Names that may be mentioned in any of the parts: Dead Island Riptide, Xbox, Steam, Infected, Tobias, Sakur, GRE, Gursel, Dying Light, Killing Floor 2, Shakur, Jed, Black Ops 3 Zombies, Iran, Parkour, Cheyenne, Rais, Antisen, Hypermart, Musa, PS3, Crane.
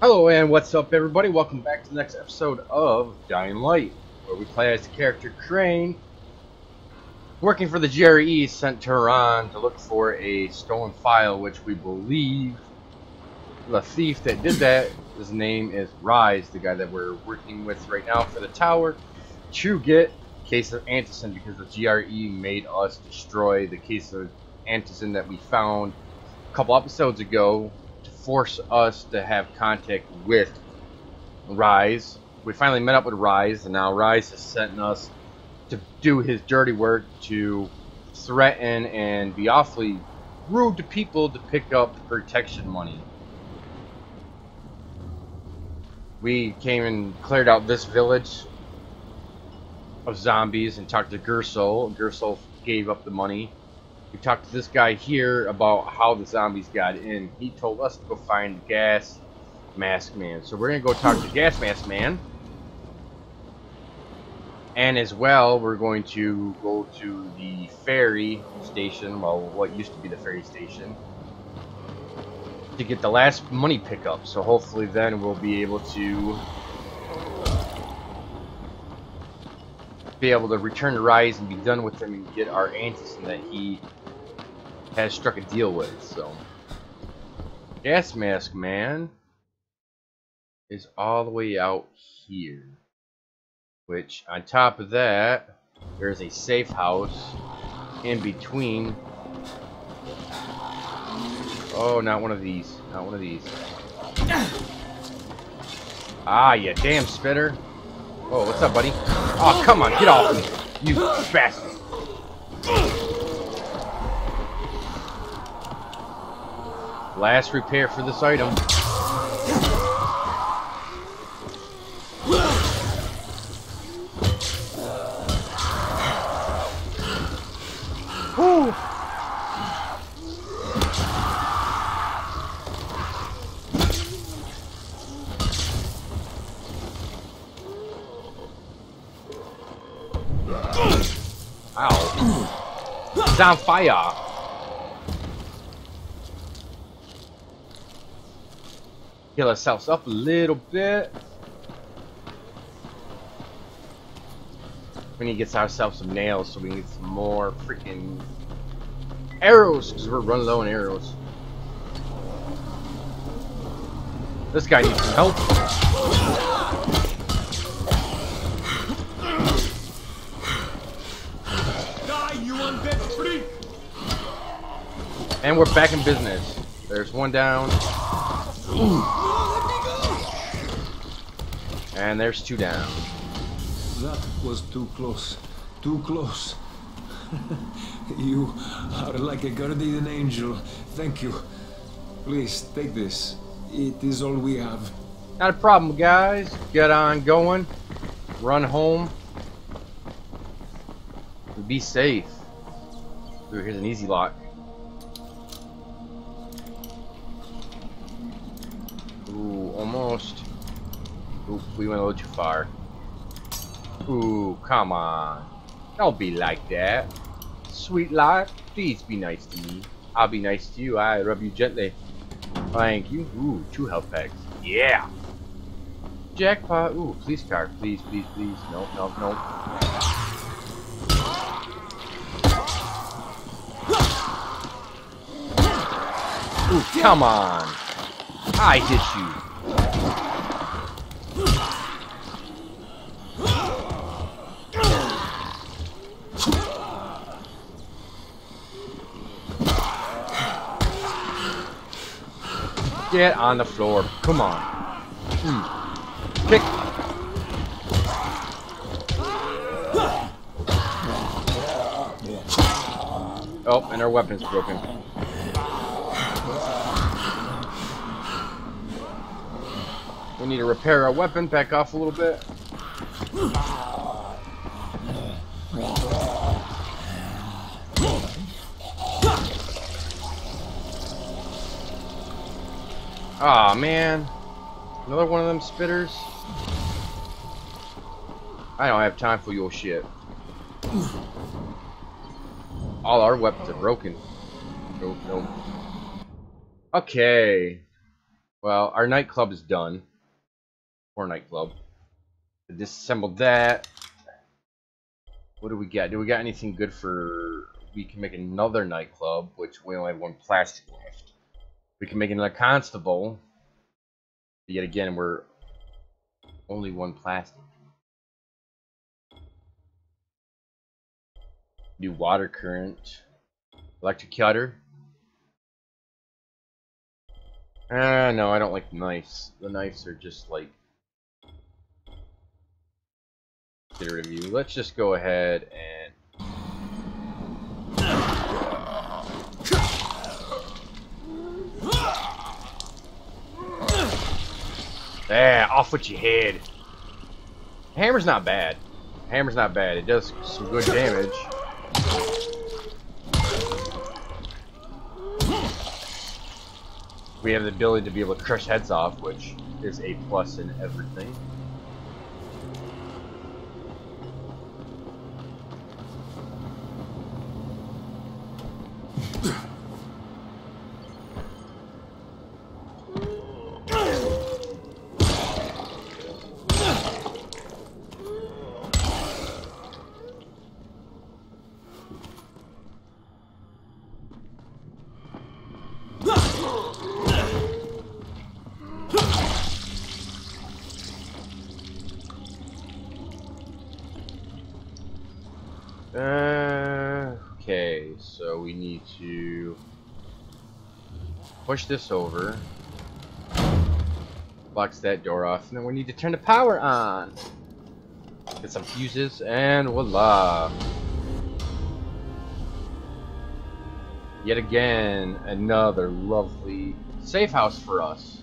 Hello and what's up, everybody? Welcome back to the next episode of Dying Light, where we play as the character Crane, working for the GRE, sent to Iran to look for a stolen file, which we believe the thief that did that, his name is Rais, the guy that we're working with right now for the tower, to get the case of Antisen, because the GRE made us destroy the case of Antisen that we found a couple episodes ago, force us to have contact with Rais. We finally met up with Rais, and now Rais is sending us to do his dirty work, to threaten and be awfully rude to people to pick up protection money. We came and cleared out this village of zombies and talked to Gursel. Gursel gave up the money. We talked to this guy here about how the zombies got in. He told us to go find Gas Mask Man. So we're going to go talk to Gas Mask Man. And as well, we're going to go to the ferry station, well, what used to be the ferry station, to get the last money pickup. So hopefully then we'll be able to return to Rais and be done with him and get our Antisen that he has struck a deal with. So, Gas Mask Man is all the way out here. Which, on top of that, there's a safe house in between. Oh, not one of these. Not one of these. Ah, you damn spitter. Oh, what's up, buddy? Oh, come on, get off me, you bastard. Last repair for this item. Whew. It's on fire. Heal ourselves up a little bit. We need to get ourselves some nails so we can get some more freaking arrows, because we're running low on arrows. This guy needs some help. And we're back in business. There's one down. Ooh. And there's two down. That was too close. Too close. You are like a guardian angel. Thank you. Please, take this. It is all we have. Not a problem, guys. Get on going. Run home. Be safe. Ooh, here's an easy lock. Ooh, almost. Oop, we went a little too far. Ooh, come on. Don't be like that. Sweet life, please be nice to me. I'll be nice to you. I rub you gently. Thank you. Ooh, 2 health packs. Yeah! Jackpot. Ooh, police car. Please, please, please. Nope, nope, nope. Ooh, come on. I hit you. Get on the floor. Come on. Kick. Oh, and our weapon's broken. We need to repair our weapon, back off a little bit. Aw, man. Another one of them spitters. I don't have time for your shit. All our weapons are broken. Nope, nope. Okay. Well, our nightclub is done. Poor nightclub. Disassemble that. What do we got? Do we got anything good for... We can make another nightclub, which we only have one plastic left. We can make another constable. But yet again, we're only one plastic. New water current. Electric cutter. No, I don't like knives. The knives are just like... Get rid of you. Let's just go ahead and... There, off with your head. Hammer's not bad. Hammer's not bad. It does some good damage. We have the ability to be able to crush heads off, which is a plus in everything. Okay, so we need to push this over, box that door off, and then we need to turn the power on. Get some fuses, and voila! Yet again, another lovely safe house for us.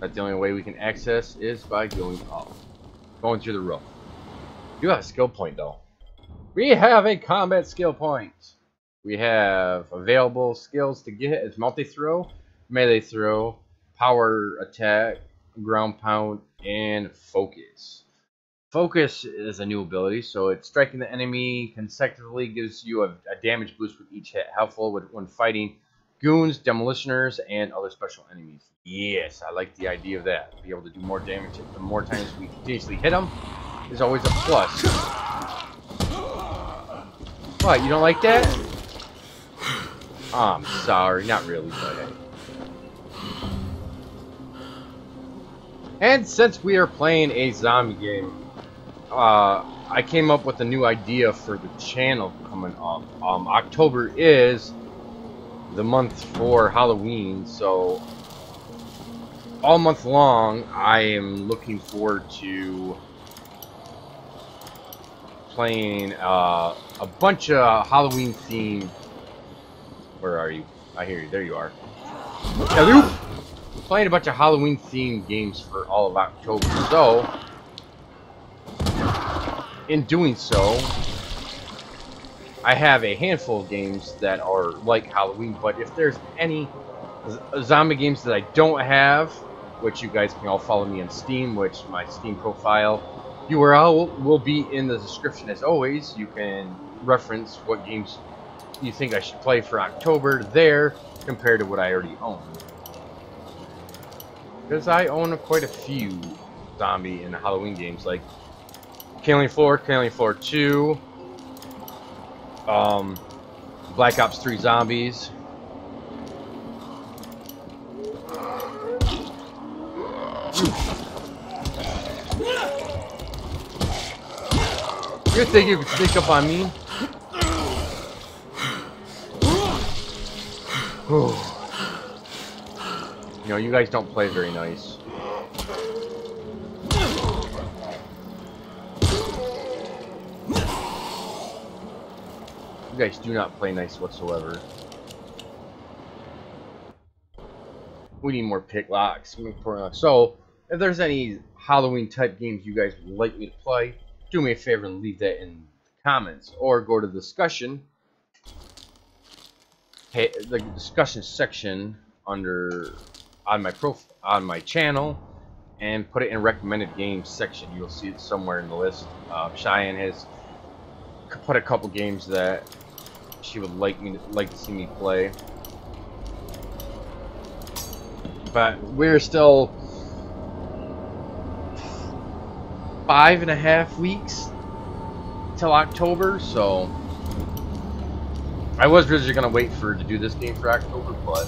But the only way we can access is by going up, going through the roof. You have a skill point though. We have a combat skill point. We have available skills to get. It's multi-throw, melee throw, power attack, ground pound, and focus. Focus is a new ability, so it's striking the enemy consecutively gives you a damage boost with each hit. Helpful when fighting goons, demolitioners, and other special enemies. Yes, I like the idea of that. Be able to do more damage the more times we continuously hit them is always a plus. What, you don't like that? Oh, I'm sorry, not really, but hey. And since we are playing a zombie game, I came up with a new idea for the channel coming up. October is the month for Halloween, so all month long I am looking forward to playing a bunch of Halloween themed. Where are you? I hear you. There you are. Hello. We're playing a bunch of Halloween themed games for all of October. So, in doing so, I have a handful of games that are like Halloween. But if there's any zombie games that I don't have, which you guys can all follow me on Steam, which my Steam profile URL will be in the description as always. You can reference what games you think I should play for October there compared to what I already own. Because I own quite a few zombie and Halloween games like Killing Floor, Killing Floor 2, Black Ops 3 Zombies. You think you could sneak up on me? Whew. You know, you guys don't play very nice. You guys do not play nice whatsoever. We need more picklocks. So, if there's any Halloween type games you guys would like me to play, do me a favor and leave that in the comments, or go to the discussion. Hey, the discussion section on my channel, and put it in recommended games section. You'll see it somewhere in the list. Cheyenne has put a couple games that she would like to see me play. but we're still 5.5 weeks till October, so I was really gonna wait for to do this game for October, but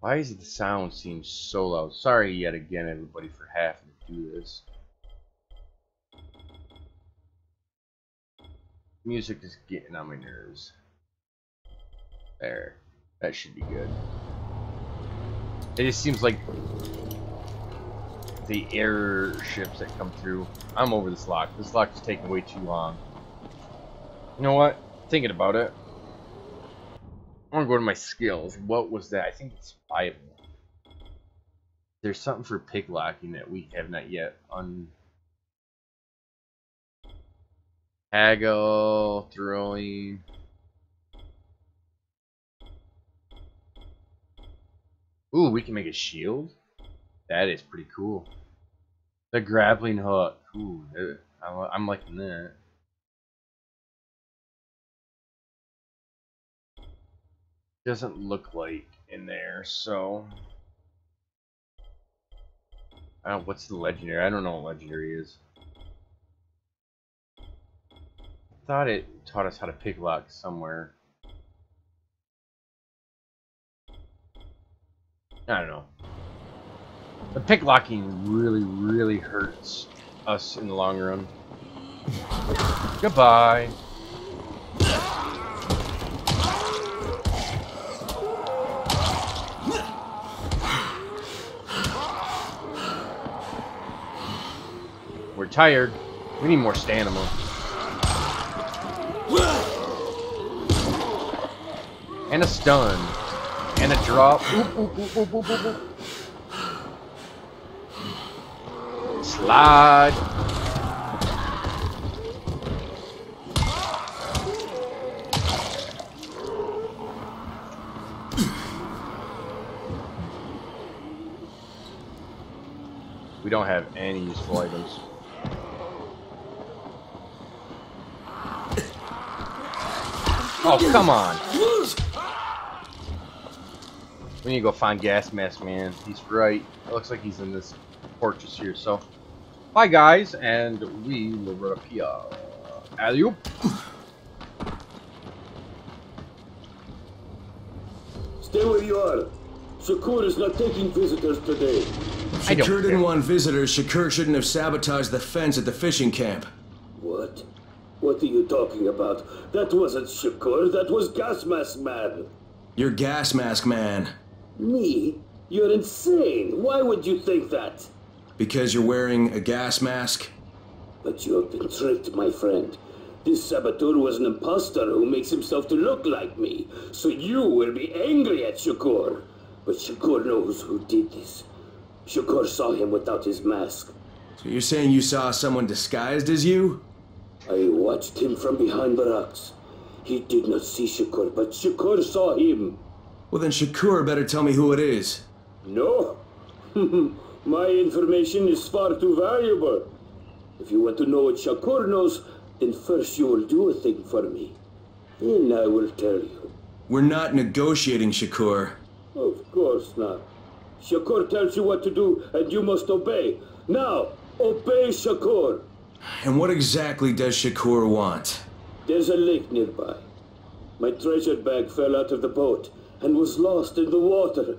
why is the sound seems so loud? Sorry yet again, everybody, for having to do this. Music is getting on my nerves. There, that should be good. It just seems like the airships that come through. I'm over this lock. This lock is taking way too long. You know what? Thinking about it, I'm gonna go to my skills. What was that? I think it's Bible. There's something for pick locking that we have not yet on. Haggle, throwing. Ooh, we can make a shield? That is pretty cool. The grappling hook. Ooh, I'm liking that. Doesn't look like in there, so. What's the legendary? I don't know what legendary is. I thought it taught us how to pick lock somewhere. I don't know. The pick locking really hurts us in the long run. Goodbye. We're tired. We need more stamina. And a stun. And a drop. Oop. Slide. We don't have any useful items. Oh, come on. We need to go find Gas Mask Man. He's right. It looks like he's in this fortress here. So, bye guys, and we will run up here. Alley-oop. Stay where you are. Sakur is not taking visitors today. Sakur didn't want visitors. Sakur shouldn't have sabotaged the fence at the fishing camp. What? What are you talking about? That wasn't Sakur. That was Gas Mask Man. You're Gas Mask Man. Me? You're insane! Why would you think that? Because you're wearing a gas mask? But you have been tricked, my friend. This saboteur was an imposter who makes himself to look like me, so you will be angry at Shakur. But Shakur knows who did this. Shakur saw him without his mask. So you're saying you saw someone disguised as you? I watched him from behind the rocks. He did not see Shakur, but Shakur saw him. Well, then Shakur better tell me who it is. No. My information is far too valuable. If you want to know what Shakur knows, then first you will do a thing for me. Then I will tell you. We're not negotiating, Shakur. Of course not. Shakur tells you what to do, and you must obey. Now, obey Shakur. And what exactly does Shakur want? There's a lake nearby. My treasure bag fell out of the boat and was lost in the water.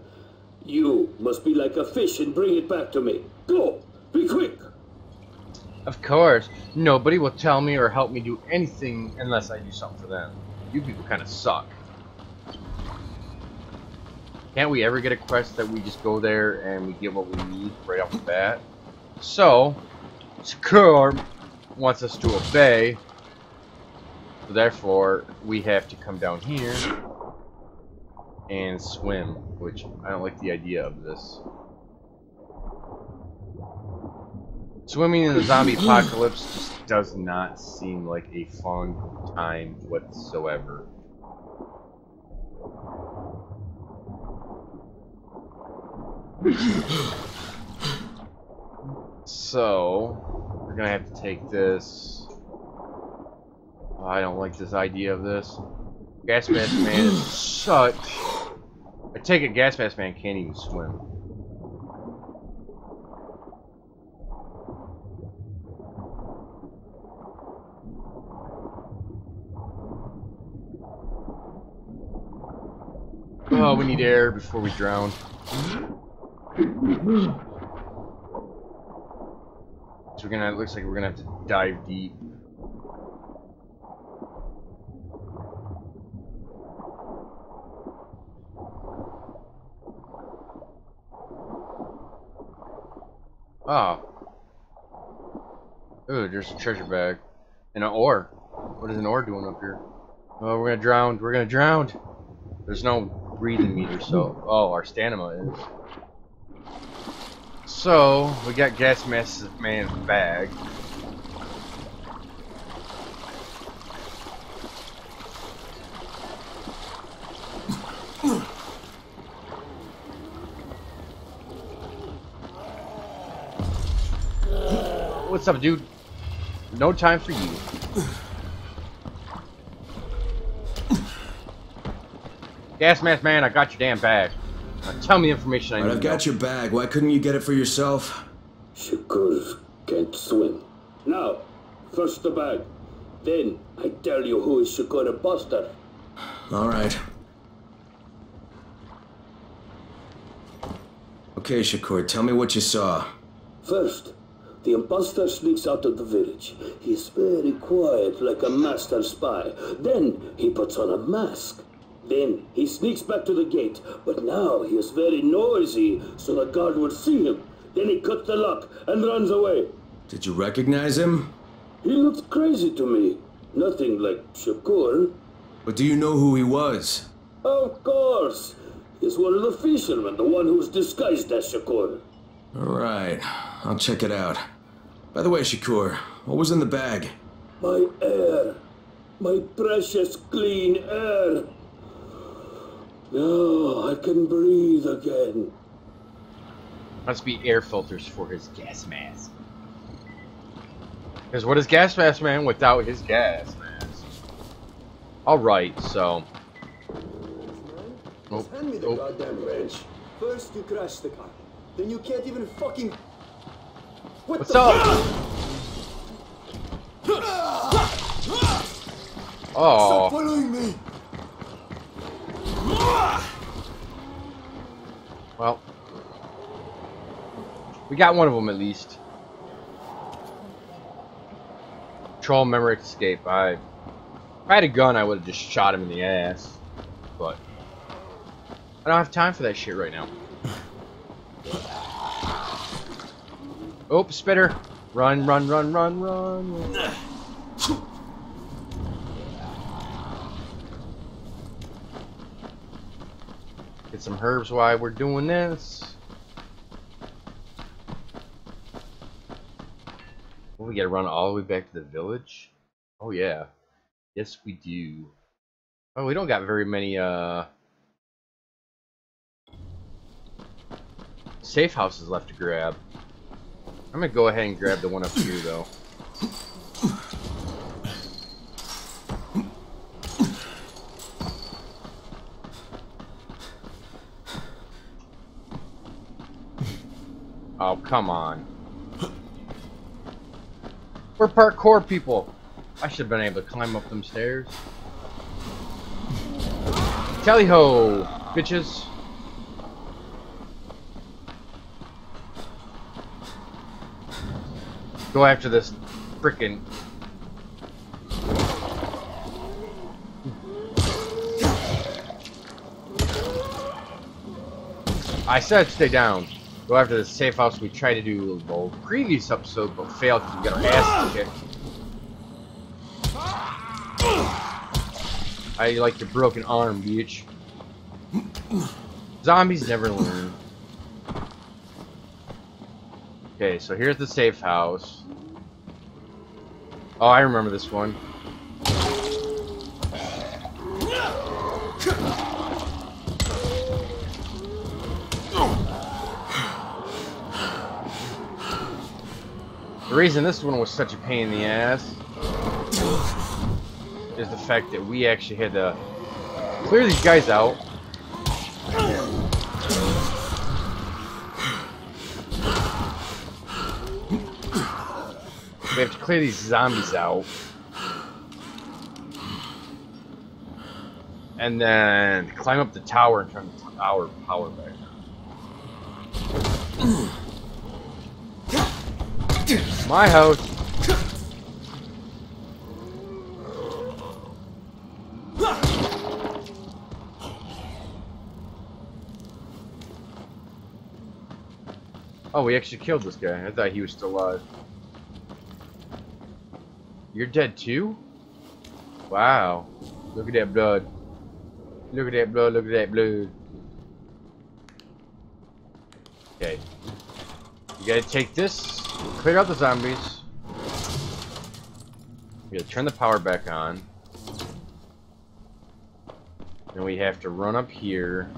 You must be like a fish and bring it back to me. Go! Be quick! Of course. Nobody will tell me or help me do anything unless I do something for them. You people kind of suck. Can't we ever get a quest that we just go there and we get what we need right off the bat? So, Sakur wants us to obey. So therefore, we have to come down here and swim, which I don't like the idea of this. Swimming in the zombie apocalypse just does not seem like a fun time whatsoever. So, we're gonna have to take this. I don't like this idea of this. Gas Mask Man is such I take a gas mask man can't even swim. Oh, we need air before we drown. So we're gonna, it looks like we're gonna have to dive deep. Oh. Ooh, there's a treasure bag. And an ore. What is an ore doing up here? Oh, we're gonna drown. We're gonna drown. There's no breathing meter, so. Oh, our stamina is. So, we got gas mask man's bag. What's up, dude? No time for you. Gas mask man, I got your damn bag. Now tell me information I need. All right, I've got your bag. Why couldn't you get it for yourself? Sakur can't swim. Now, first the bag. Then I tell you who is Sakur the bastard. All right. Okay, Sakur, tell me what you saw. First, the imposter sneaks out of the village. He's very quiet, like a master spy. Then he puts on a mask. Then he sneaks back to the gate, but now he is very noisy, so the guard would see him. Then he cuts the lock and runs away. Did you recognize him? He looked crazy to me. Nothing like Sakur. But do you know who he was? Of course. He's one of the fishermen, the one who's disguised as Sakur. Alright, I'll check it out. By the way, Sakur, what was in the bag? My air. My precious clean air. No, I can breathe again. Must be air filters for his gas mask. Because what is gas mask man without his gas mask? Alright, so. Oh, hand me the goddamn wrench. First you crash the car. Then you can't even fucking. What's up? Oh. Stop following me. Well, we got one of them at least. Control memory escape. If I had a gun, I would have just shot him in the ass. But I don't have time for that shit right now. Oh, spitter! Run, run, run, run, run! Run. Get some herbs while we're doing this. Oh, we gotta run all the way back to the village? Oh yeah. Yes we do. Oh, we don't got very many safe houses left to grab. I'm gonna go ahead and grab the one up here though. Oh, come on. We're parkour people. I should have been able to climb up them stairs. Tally ho, bitches. Go after this frickin'. I said stay down. Go after the safe house we tried to do the previous episode but failed because we got our ass kicked. I like your broken arm, bitch. Zombies never learn. Okay, so here's the safe house. Oh, I remember this one. The reason this one was such a pain in the ass is the fact that we actually had to clear these guys out. we have to clear these zombies out. And then climb up the tower and turn the tower power back. My house. Oh, we actually killed this guy. I thought he was still alive. You're dead too? Wow. Look at that blood. Look at that blood, look at that blood. Okay. You gotta take this, clear out the zombies. We gotta turn the power back on. Then we have to run up here.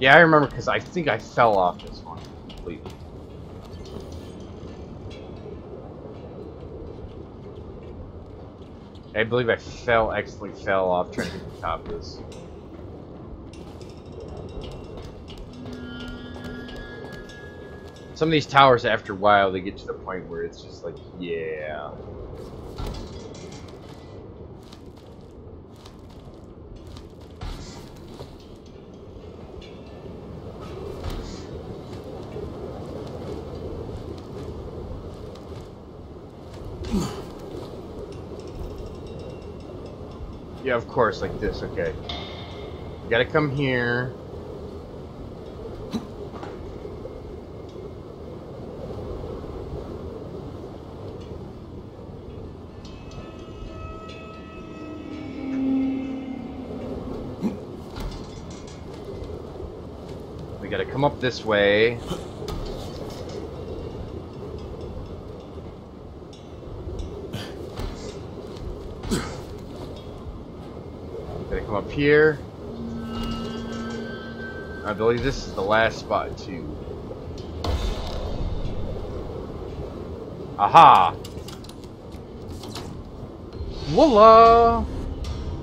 Yeah, I remember because I think I fell off this one completely. I believe I accidentally fell off trying to get to the top of this. Some of these towers, after a while, they get to the point where it's just like, yeah. Yeah, of course, like this, okay. You gotta come here. We gotta come up this way. Here. I believe this is the last spot too. Aha! Voila!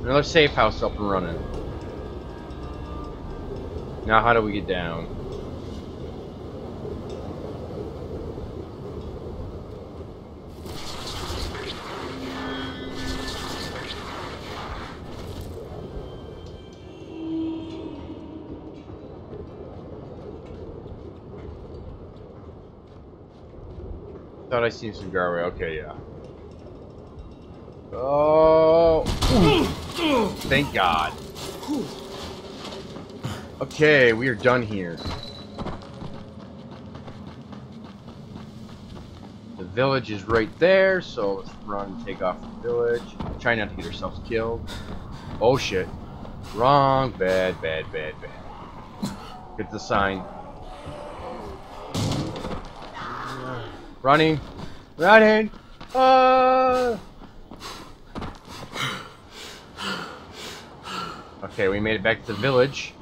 Another safe house up and running. Now how do we get down? I thought I seen some guardrail. Okay, yeah. Oh, thank God. Okay, we are done here. The village is right there, so let's run and take off the village. Try not to get ourselves killed. Oh shit! Wrong. Bad, bad, bad, bad. Get the sign. Running, running. Okay, we made it back to the village.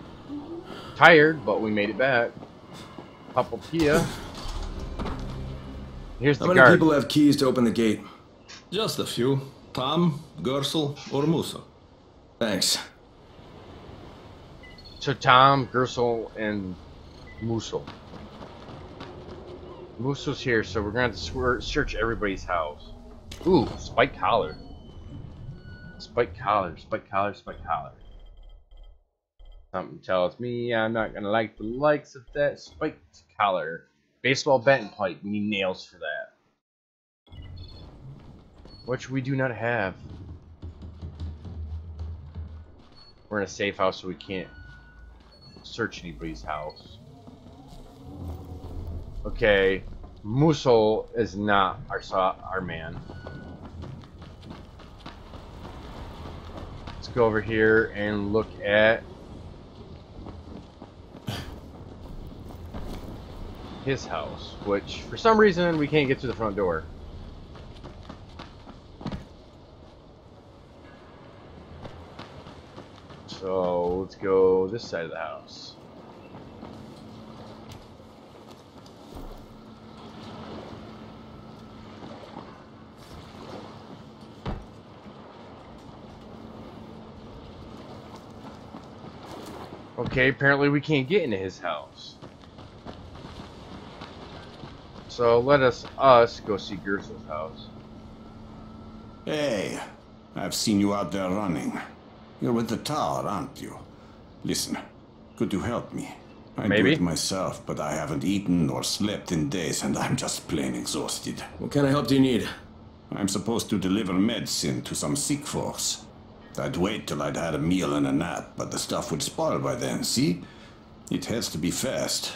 Tired, but we made it back. Papapia. Here's the guard. How many people have keys to open the gate? Just a few. Tom, Gursel, or Musa. Thanks. So Tom, Gursel, and Musa. Muso's here, so we're going to have to search everybody's house. Ooh, spike collar. Spike collar, spike collar, spike collar. Something tells me I'm not going to like the likes of that spiked collar. Baseball bat and plate, we need nails for that. Which we do not have. We're in a safe house, so we can't search anybody's house. Okay, Muso is not our man. Let's go over here and look at his house, which for some reason we can't get to the front door. So let's go this side of the house. Okay, apparently we can't get into his house. So let us go see Gursel's house. Hey, I've seen you out there running. You're with the tower, aren't you? Listen, could you help me? I do it myself, but I haven't eaten or slept in days, and I'm just plain exhausted. What kind of help do you need? I'm supposed to deliver medicine to some sick folks. I'd wait till I'd had a meal and a nap, but the stuff would spoil by then, see? It has to be fast.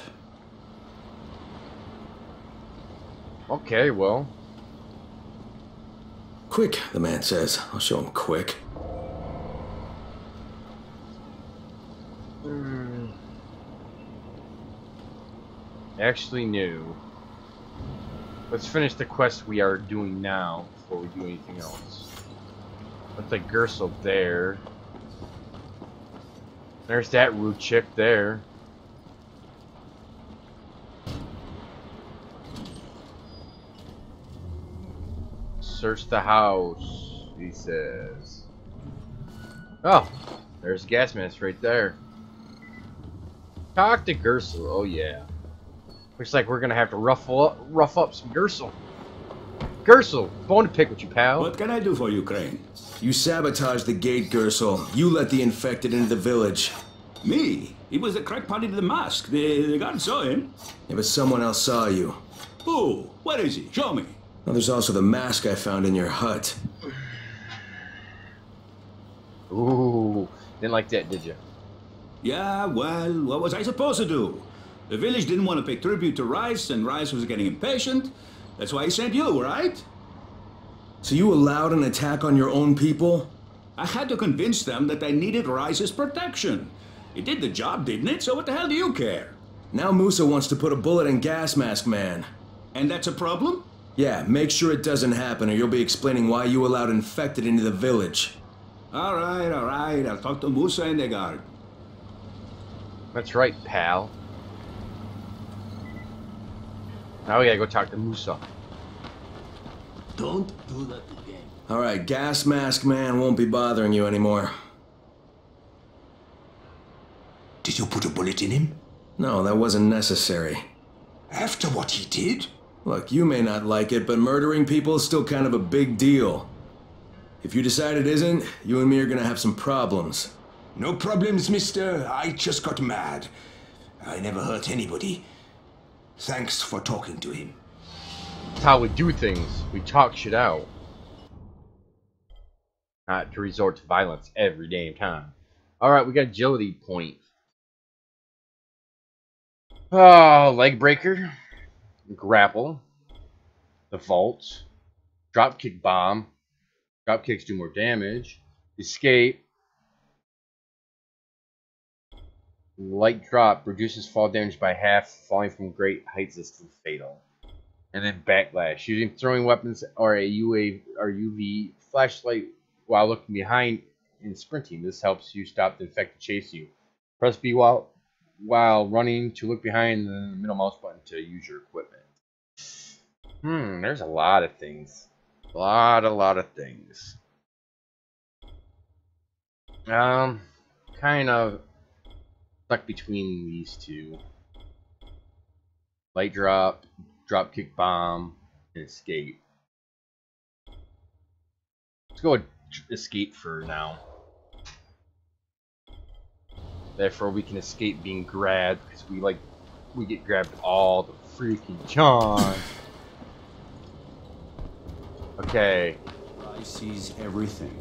Okay, well. Quick, the man says. I'll show him quick. Actually new. Let's finish the quest we are doing now before we do anything else. Let's take Gursel there. There's that rude chick there. Search the house, he says. Oh, there's a gas mask right there. Talk to Gursel. Oh yeah. Looks like we're gonna have to rough up some Gursel. Gursel, bone to pick with you, pal. What can I do for you, Crane? You sabotaged the gate, Gursel. You let the infected into the village. Me? It was the crackpot in the mosque. The guard saw him. Yeah, but someone else saw you. Who? Where is he? Show me. Well, there's also the mask I found in your hut. Ooh, didn't like that, did you? Yeah, well, what was I supposed to do? The village didn't want to pay tribute to Rais, and Rais was getting impatient. That's why he sent you, right? So you allowed an attack on your own people? I had to convince them that I needed Rais's protection. It did the job, didn't it? So what the hell do you care? Now Musa wants to put a bullet in Gas Mask Man. And that's a problem? Yeah, make sure it doesn't happen or you'll be explaining why you allowed infected into the village. Alright, I'll talk to Musa and the guard. That's right, pal. Now we gotta go talk to Musa. Don't do that again. Alright, Gas Mask Man won't be bothering you anymore. Did you put a bullet in him? No, that wasn't necessary. After what he did? Look, you may not like it, but murdering people is still kind of a big deal. If you decide it isn't, you and me are gonna have some problems. No problems, mister. I just got mad. I never hurt anybody. Thanks for talking to him. That's how we do things. We talk shit out. Not to resort to violence every damn time. Alright, we got agility point. Oh, leg breaker. Grapple. The vault. Dropkick bomb. Dropkicks do more damage. Escape. Light drop reduces fall damage by half. Falling from great heights is still fatal. And then backlash. Using throwing weapons or a UA or UV flashlight while looking behind and sprinting. This helps you stop the infected chase you. Press B while running to look behind the middle mouse button to use your equipment. There's a lot of things. A lot of things. Kind of stuck between these two. Light drop, dropkick bomb, and escape. Let's go with escape for now. Therefore we can escape being grabbed because we get grabbed all the freaking time. Okay. I sees everything.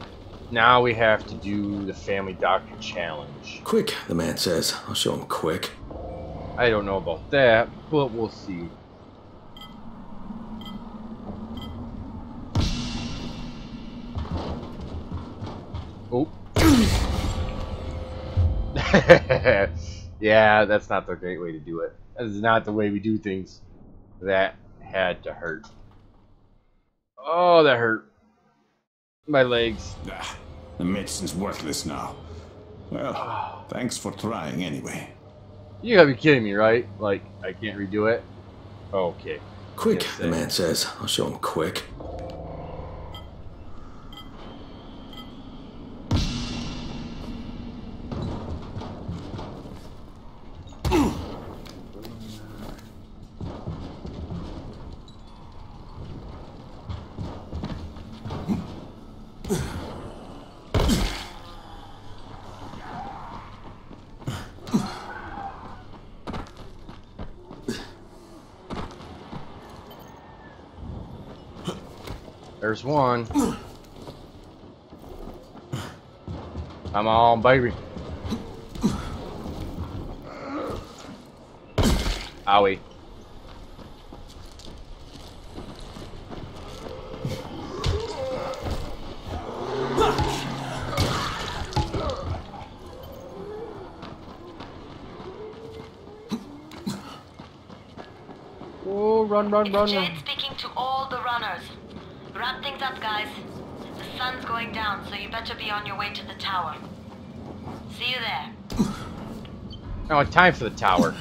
Now we have to do the family doctor challenge. Quick, the man says. I'll show him quick. I don't know about that, but we'll see. Oh. Yeah, that's not the great way to do it. That is not the way we do things. That had to hurt. Oh, that hurt. My legs. Ah, the medicine's worthless now. Well, thanks for trying anyway. You gotta be kidding me, right? Like, I can't redo it? Okay. Quick, yes, the man says. I'll show him quick. There's one. Come on, baby. Owie. Run. Jade speaking to all the runners. Wrap things up, guys. The sun's going down, so you better be on your way to the tower. See you there. Now, it's time for the tower.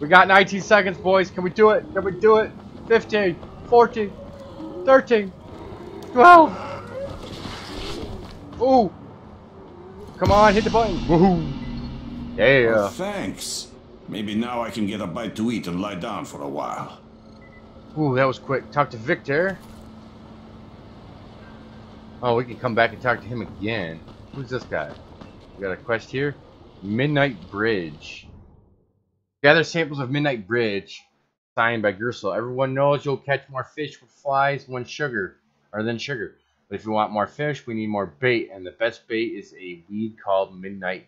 We got 19 seconds, boys. Can we do it? 15, 14, 13, 12. Ooh. Come on, hit the button. Woohoo. Yeah. Well, thanks. Maybe now I can get a bite to eat and lie down for a while. Ooh, that was quick. Talk to Victor. Oh, we can come back and talk to him again. Who's this guy? We got a quest here. Midnight Bridge. Gather samples of Midnight Bridge. Signed by Gursel. Everyone knows you'll catch more fish with flies than sugar. But if you want more fish, we need more bait. And the best bait is a weed called Midnight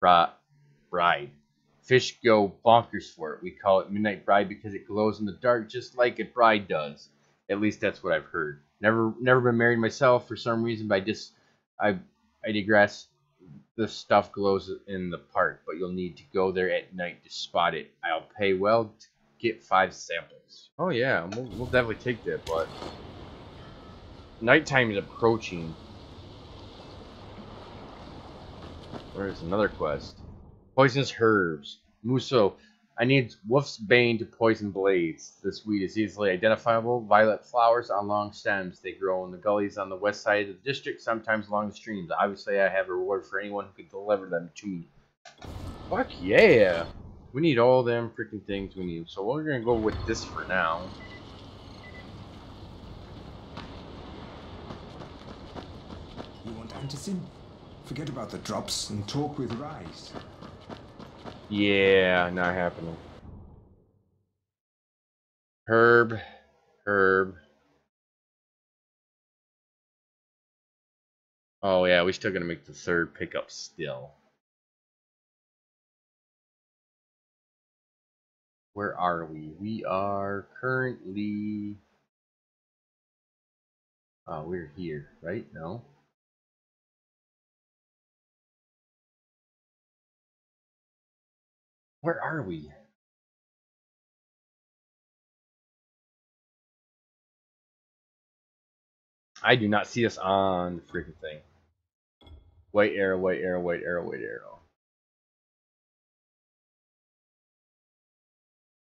Bride. Fish go bonkers for it. We call it Midnight Bride because it glows in the dark just like a bride does. At least that's what I've heard. Never been married myself for some reason, but I digress. This stuff glows in the park, but you'll need to go there at night to spot it. I'll pay well to get 5 samples. Oh yeah, we'll definitely take that, but nighttime is approaching. There's another quest. Poisonous herbs. Muso. I need Wolf's Bane to poison blades. This weed is easily identifiable. Violet flowers on long stems. They grow in the gullies on the west side of the district, sometimes along the streams. Obviously, I have a reward for anyone who can deliver them to me. Fuck yeah! We need all them freaking things we need. So we're gonna go with this for now. You want Antisen? Forget about the drops and talk with Rais. Yeah, not happening. Herb. Oh yeah, we're still gonna make the 3rd pickup still. Where are we? We are currently... Oh, we're here, right? No. Where are we? I do not see us on the freaking thing. White arrow.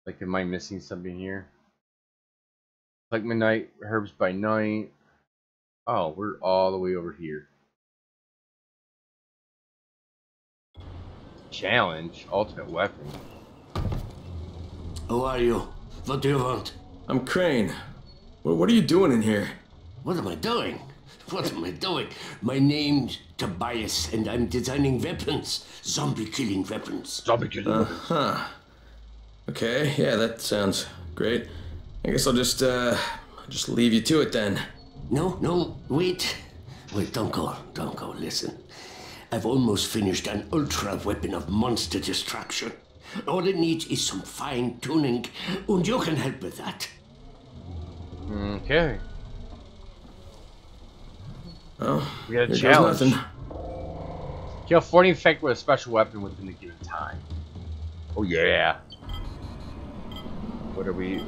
Like, am I missing something here? Like midnight, herbs by night. Oh, we're all the way over here. Challenge? Ultimate weapon. Who are you? What do you want? I'm Crane. What are you doing in here? What am I doing? My name's Tobias, and I'm designing weapons. Zombie killing weapons. Uh-huh. Okay, yeah, that sounds great. I guess I'll just leave you to it then. No, wait. Wait, don't go, listen. I've almost finished an ultra weapon of monster destruction. All it needs is some fine tuning, and you can help with that. Okay. Oh, we got a challenge. Kill 40 infected with a special weapon within a given time. Oh yeah. What are we?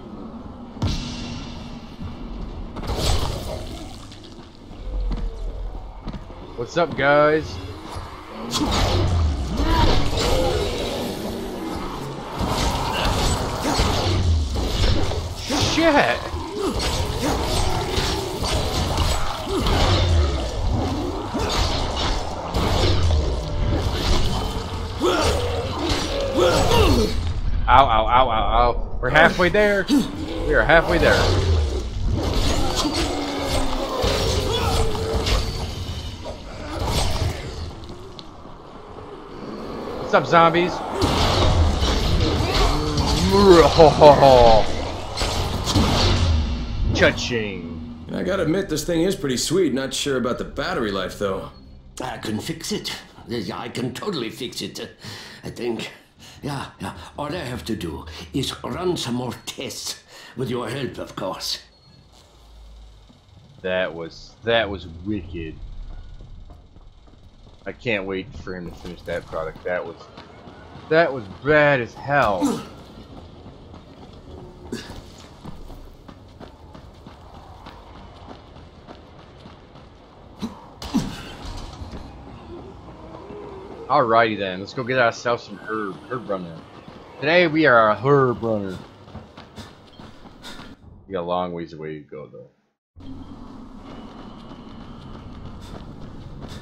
What's up, guys? Shit! Ow. We're halfway there. We are halfway there. What's up, zombies? Cha-ching. I gotta admit, this thing is pretty sweet. Not sure about the battery life, though. I can fix it. I can totally fix it, I think. Yeah. All I have to do is run some more tests. With your help, of course. That was wicked. I can't wait for him to finish that product. That was bad as hell. Alrighty then, let's go get ourselves some herb runner. Today we are a herb runner. We got a long ways away to go though.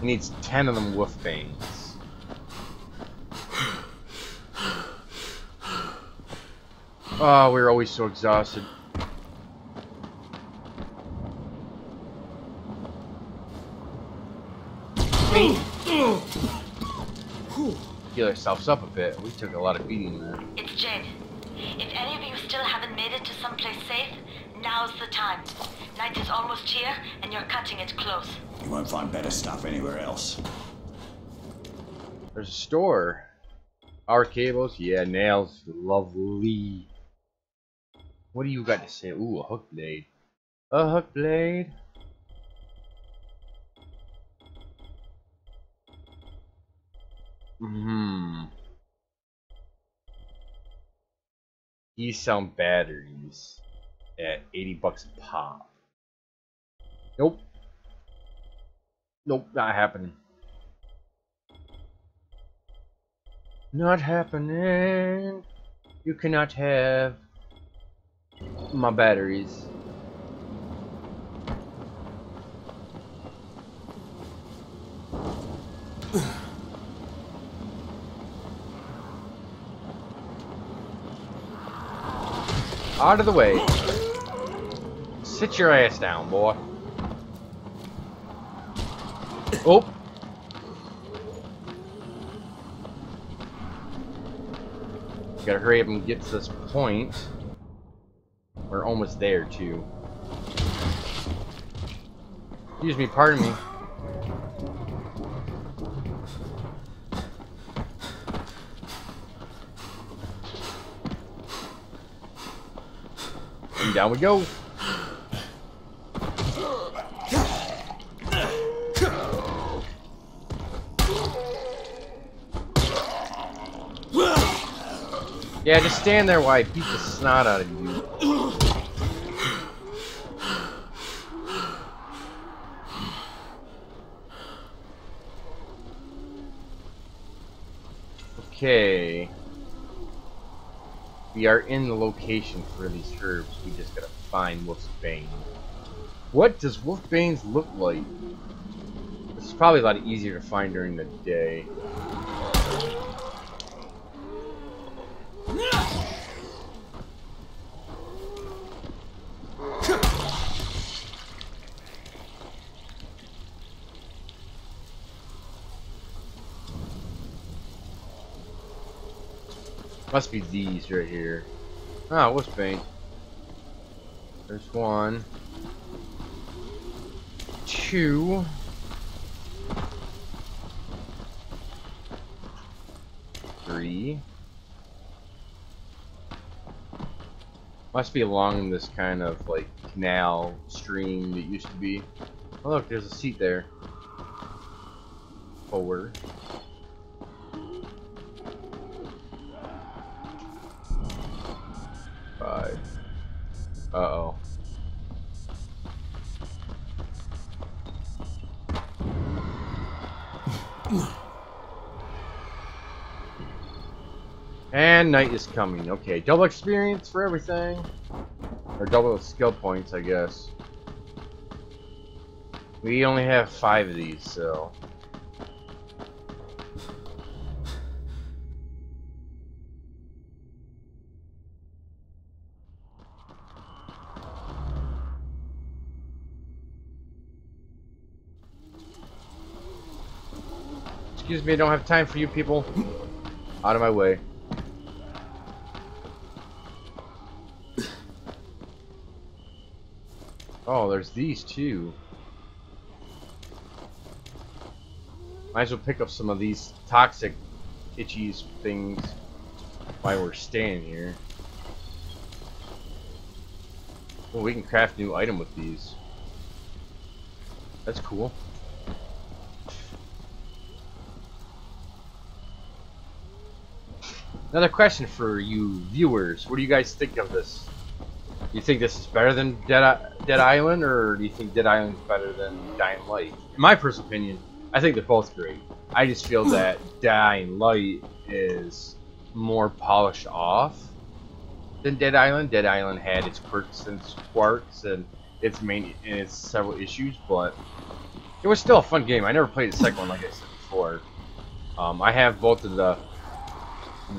He needs 10 of them wolf bangs. Oh, we're always so exhausted. Heal ourselves up a bit. We took a lot of beating there. It's Jed. If any of you still haven't made it to someplace safe, now's the time. Night is almost here, and you're cutting it close. You won't find better stuff anywhere else. There's a store. Our cables? Yeah, nails. Lovely. What do you got to say? Ooh, a hook blade. A hook blade. These sound batteries at 80 bucks a pop. Nope. Nope, not happening. Not happening. You cannot have my batteries. Out of the way. Sit your ass down, boy. Oh. Gotta hurry up and get to this point. We're almost there, too. Excuse me, pardon me. Down we go. Yeah, just stand there while I beat the snot out of you. Okay. We are in the location for these herbs. We just gotta find Wolfsbane. What does Wolfbane's look like? This is probably a lot easier to find during the day. Must be these right here. Ah, what's pain? There's one. Two. Three. Must be along this kind of like canal stream that used to be. Oh look, there's a seat there. Four. Uh-oh. And night is coming. Okay, double experience for everything. Or double skill points, I guess. We only have 5 of these, so... Excuse me, I don't have time for you people. Out of my way. Oh, there's these too. Might as well pick up some of these toxic itchy things while we're staying here. Well, we can craft new item with these. That's cool. Another question for you viewers. What do you guys think of this? Do you think this is better than Dead Island, or do you think Dead Island is better than Dying Light? In my personal opinion, I think they're both great. I just feel that Dying Light is more polished off than Dead Island. Dead Island had its quirks and its quirks and its main and its several issues, but it was still a fun game. I never played the second one, like I said before. I have both of the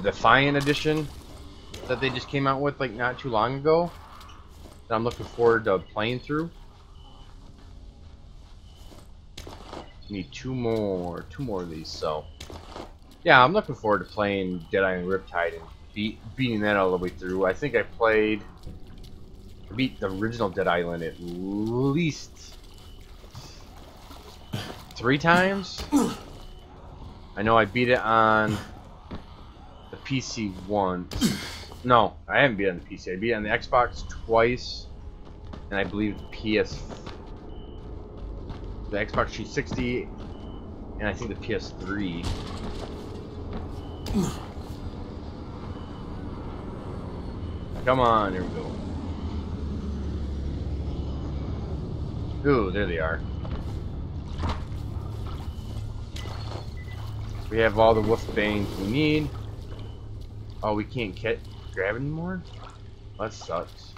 Defiant Edition that they just came out with like not too long ago, that I'm looking forward to playing through. Need two more of these, so yeah, I'm looking forward to playing Dead Island Riptide and beating that all the way through. I think I beat the original Dead Island at least 3 times. I know I beat it on the PC once. No, I haven't beat it on the PC. I beat it on the Xbox twice, and I believe the PS, the Xbox 360, and I think the PS3. Come on, here we go. Ooh, there they are. We have all the wolf bangs we need. Oh, we can't grab anymore? That sucks.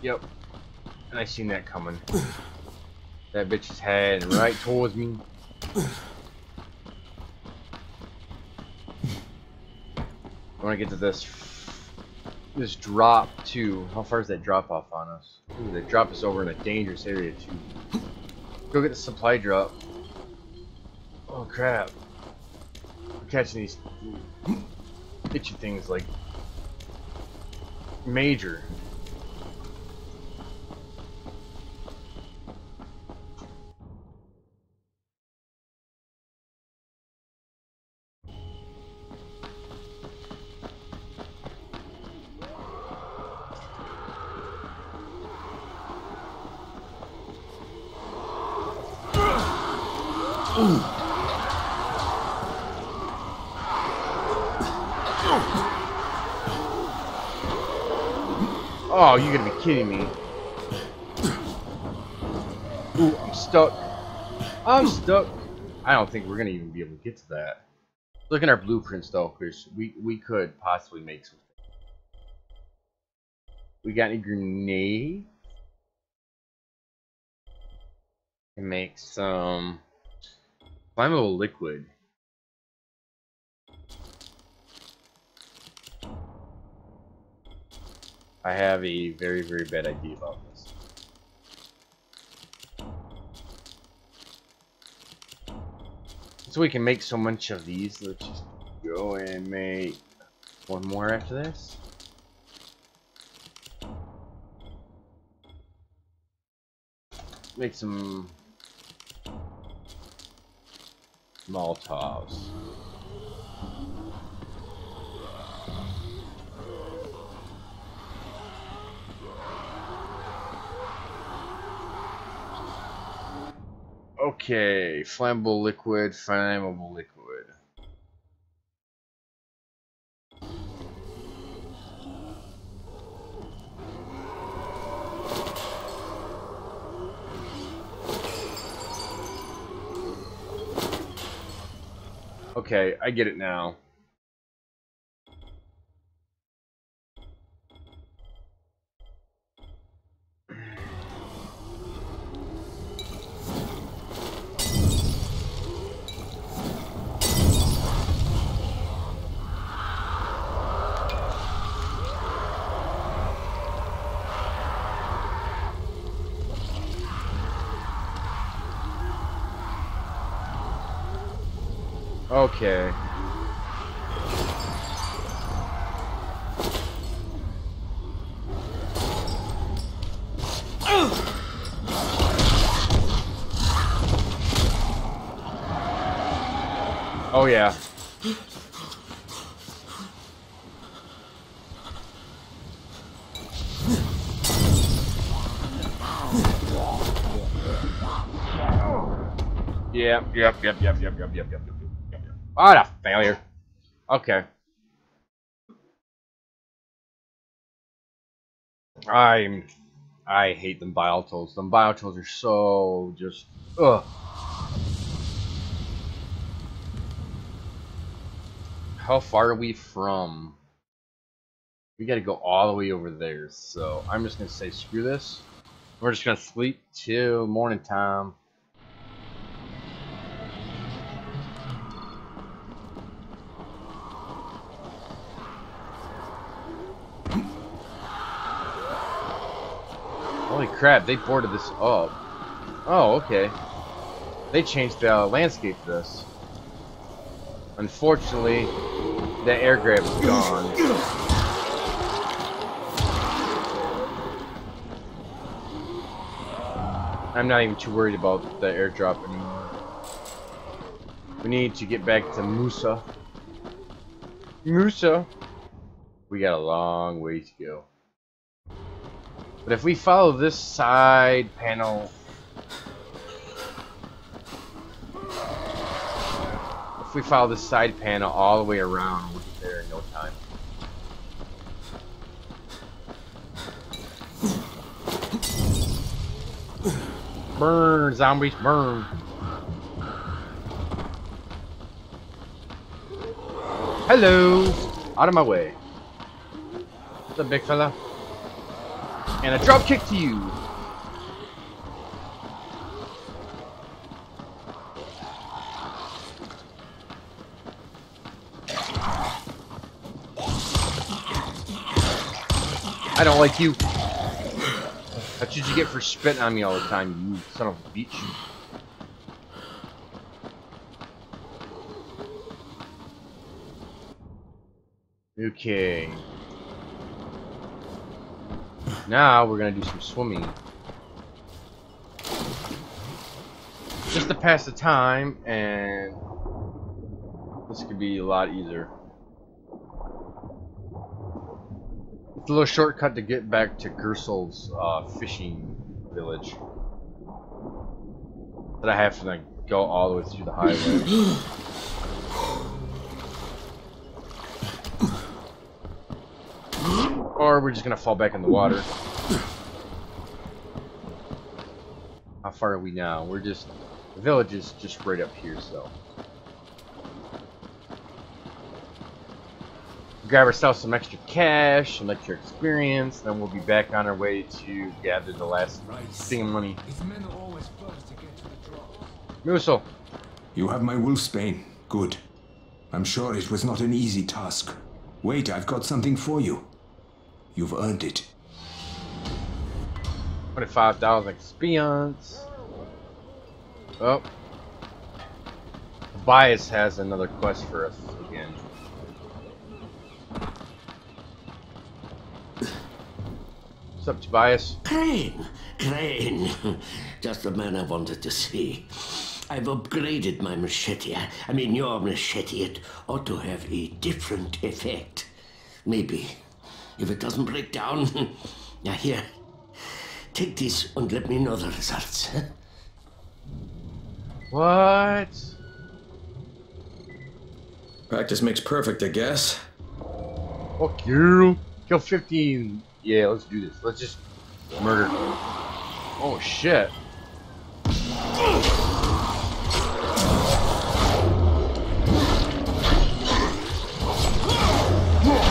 Yep. And I seen that coming. That bitch is heading right towards me. I want to get to this drop too. How far is that drop off on us? Ooh, that drop is over in a dangerous area too. Go get the supply drop. Oh crap! I'm catching these itchy things like major. Oh, you're gonna be kidding me. Ooh, I'm stuck. I'm stuck. I don't think we're gonna even be able to get to that. Look at our blueprints though, Chris. We could possibly make something. We got any grenades? Can make some flammable liquid. I have a very, very bad idea about this. So we can make so much of these, let's just go and make one more after this. Make some Molotovs. Okay, flammable liquid, flammable liquid. Okay, I get it now. Okay. Oh, yeah. Yep. What a failure. Okay. I hate them biotools. Them biotools are so just ugh. How far are we from? We gotta go all the way over there, so I'm just gonna say screw this. We're just gonna sleep till morning time. Holy crap, they boarded this up. Oh, okay. They changed the landscape for this. Unfortunately, the air grab is gone. I'm not even too worried about the airdrop anymore. We need to get back to Musa. Musa! We got a long way to go. But if we follow this side panel, all the way around, we'll get there in no time. Burn, zombies, burn. Hello! Out of my way. What's up, big fella? And a drop kick to you. I don't like you. That's what you get for spitting on me all the time, you son of a bitch. Okay. Now we're gonna do some swimming, just to pass the time, and this could be a lot easier. It's a little shortcut to get back to Gursel's fishing village. That I have to like go all the way through the highway. Or we're just gonna fall back in the water. How far are we now? We're just, the village is just right up here, so. Grab ourselves some extra cash and extra experience, then we'll be back on our way to gather the last thing of money. Musil! You have my wolf's bane. Good. I'm sure it was not an easy task. Wait, I've got something for you. You've earned it. 25,000 experience. Oh. Tobias has another quest for us again. What's up, Tobias? Crane. Just the man I wanted to see. I've upgraded my machete. I mean, your machete. It ought to have a different effect. Maybe. If it doesn't break down, now here, take this and let me know the results. Huh? What? Practice makes perfect, I guess. Fuck you. Kill 15. Yeah, let's do this. Let's just murder. Oh, shit.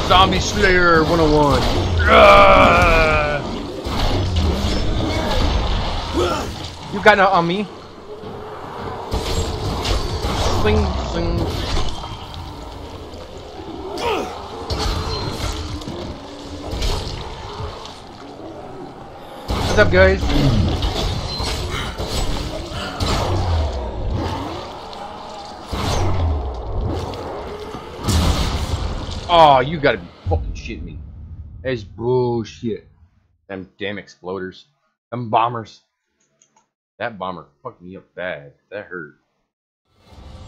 Zombie Slayer 101. You got nothing on me. Sling, sling. What's up, guys? Oh, you gotta be fucking shitting me. That's bullshit. Them damn exploders. Them bombers. That bomber fucked me up bad. That hurt.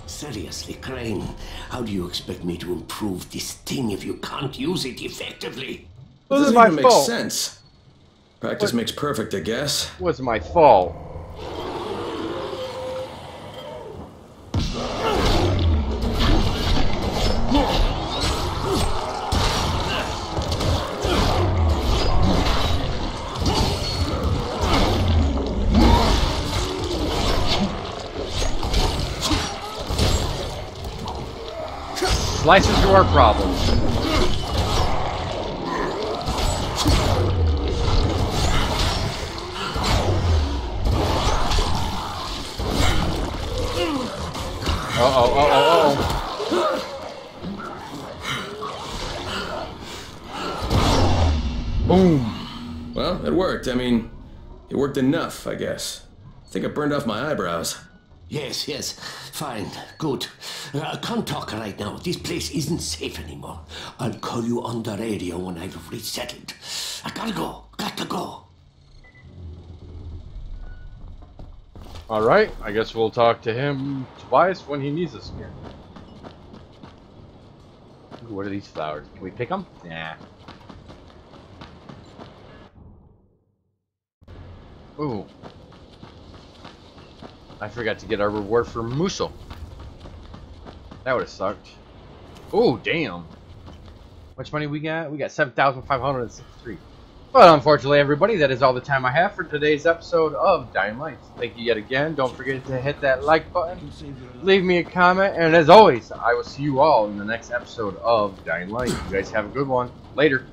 Seriously, Crane, how do you expect me to improve this thing if you can't use it effectively? Well, this doesn't even make sense. Practice makes perfect, I guess. What's my fault? Slices to our problems. Boom. Well, it worked. I mean, it worked enough, I guess. I think I burned off my eyebrows. Yes, yes. Fine. Good. Can't talk right now. This place isn't safe anymore. I'll call you on the radio when I've resettled. I gotta go. Gotta go. Alright. I guess we'll talk to him, Tobias, when he needs us here. Ooh, what are these flowers? Can we pick them? Nah. Ooh. I forgot to get our reward for Musel. That would have sucked. Oh, damn. Much money we got? We got 7,563. But unfortunately, everybody, that is all the time I have for today's episode of Dying Light. Thank you yet again. Don't forget to hit that like button. Leave me a comment. And as always, I will see you all in the next episode of Dying Light. You guys have a good one. Later.